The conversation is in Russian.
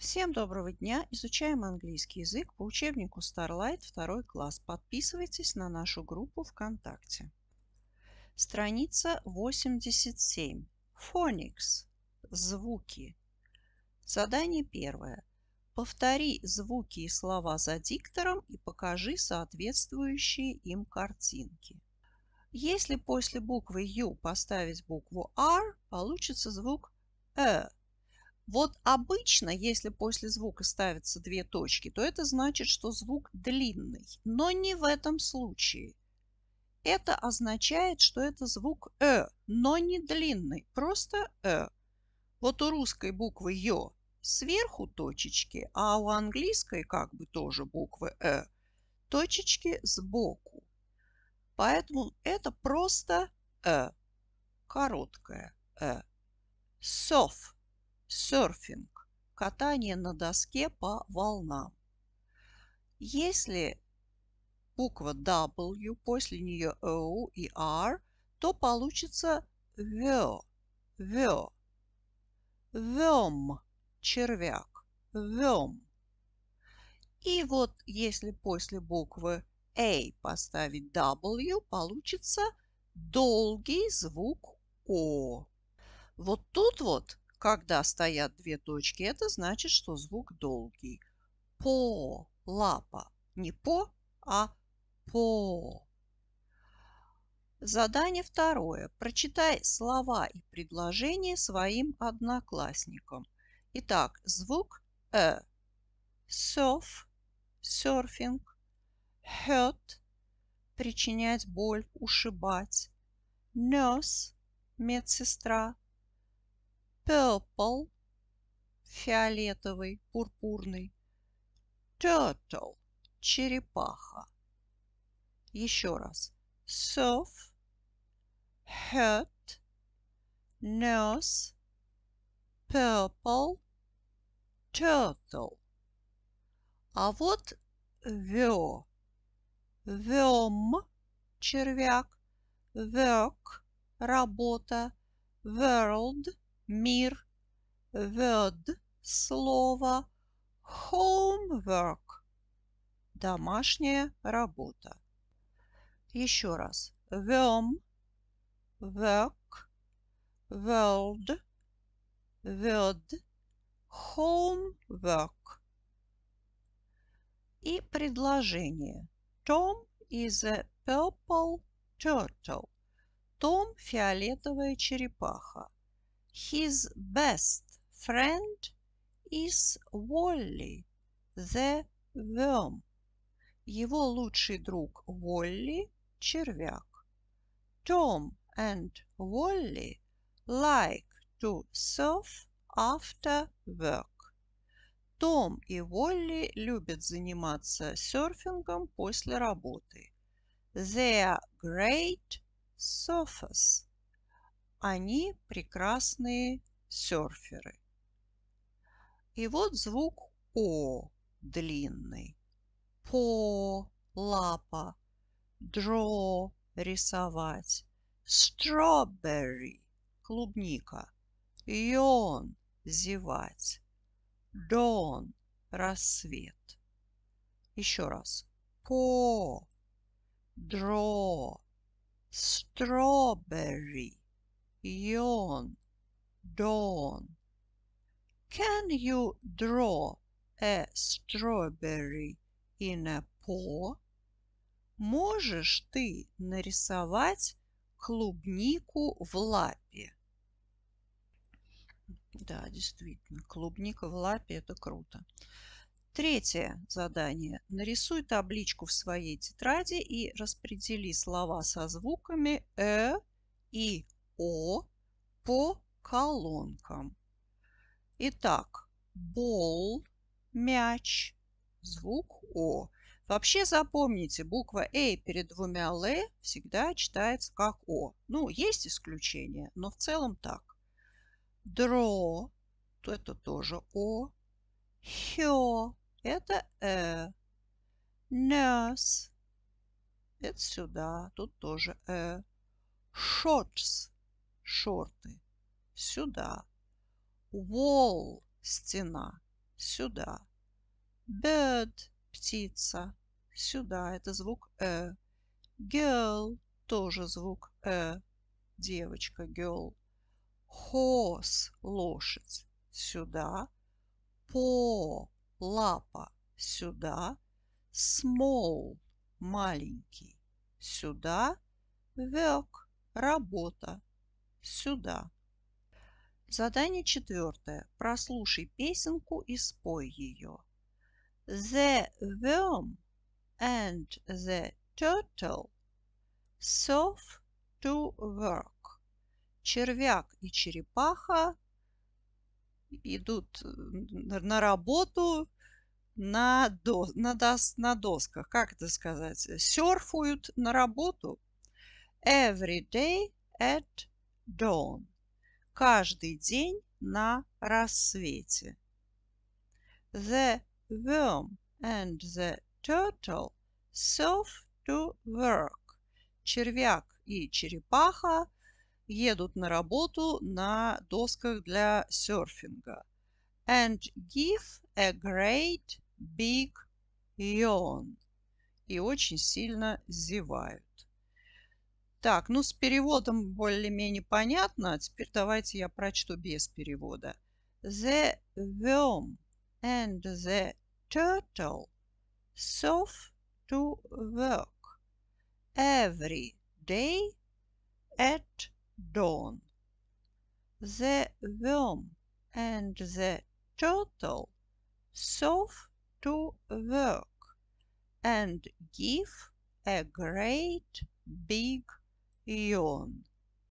Всем доброго дня! Изучаем английский язык по учебнику Starlight 2 класс. Подписывайтесь на нашу группу ВКонтакте. Страница 87. Phonics. Звуки. Задание первое. Повтори звуки и слова за диктором и покажи соответствующие им картинки. Если после буквы U поставить букву R, получится звук Э. Вот обычно, если после звука ставятся две точки, то это значит, что звук длинный. Но не в этом случае. Это означает, что это звук «э», но не длинный, просто «э». Вот у русской буквы «ё» сверху точечки, а у английской как бы тоже буквы «э» точечки сбоку. Поэтому это просто «э», короткое «э». Surf. Серфинг – катание на доске по волнам. Если буква W, после нее O и R, то получится V. V. Вем – червяк. Вем. И вот если после буквы A поставить W, получится долгий звук О. Вот тут вот, когда стоят две точки, это значит, что звук долгий. По, лапа. Не по, а по. Задание второе. Прочитай слова и предложения своим одноклассникам. Итак, звук Э. Surf, серфинг. Hurt, причинять боль, ушибать. Nurse, медсестра. Purple – фиолетовый, пурпурный. Turtle – черепаха. Еще раз. Surf, hurt, nurse, purple, turtle. А вот вё. Вём – червяк. Work – работа. World – мир. Word – слово. Homework – домашняя работа. Еще раз. Worm, work, world, word, homework. И предложение. Tom is a purple turtle. Том – фиолетовая черепаха. His best friend is Wally, the worm. Его лучший друг Wally – червяк. Tom and Wally like to surf after work. Том и Wally любят заниматься серфингом после работы. They are great surfers. Они прекрасные серферы. И вот звук О длинный. По – лапа. Draw – рисовать. Strawberry – клубника. Yawn – зевать. Dawn – рассвет. Еще раз. По, draw, strawberry. Yawn, dawn. Can you draw a strawberry in a paw? Можешь ты нарисовать клубнику в лапе? Да, действительно, клубника в лапе – это круто. Третье задание. Нарисуй табличку в своей тетради и распредели слова со звуками «э» и О по колонкам. Итак, ball – мяч, звук О. Вообще запомните, буква «э» перед двумя «л» всегда читается как О. Ну, есть исключения, но в целом так. Draw – это тоже О. Here – это Э. Nurse – это сюда, тут тоже Э. Shorts – шорты, сюда. Wall – стена, сюда. Bird – птица, сюда. Это звук «э». Girl – тоже звук «э». Девочка, girl. Horse – лошадь, сюда. Paw – лапа, сюда. Small – маленький, сюда. Work – работа, сюда. Задание 4. Прослушай песенку и спой ее. The worm and the turtle serve to work. Червяк и черепаха идут на работу на досках. Как это сказать? Серфуют на работу. Every day at dawn. Каждый день на рассвете. The worm and the turtle serve to work. Червяк и черепаха едут на работу на досках для серфинга. And give a great big yawn. И очень сильно зевают. Так, ну с переводом более-менее понятно. Теперь давайте я прочту без перевода. The worm and the turtle serve to work every day at dawn. The worm and the turtle serve to work and give a great big yawn.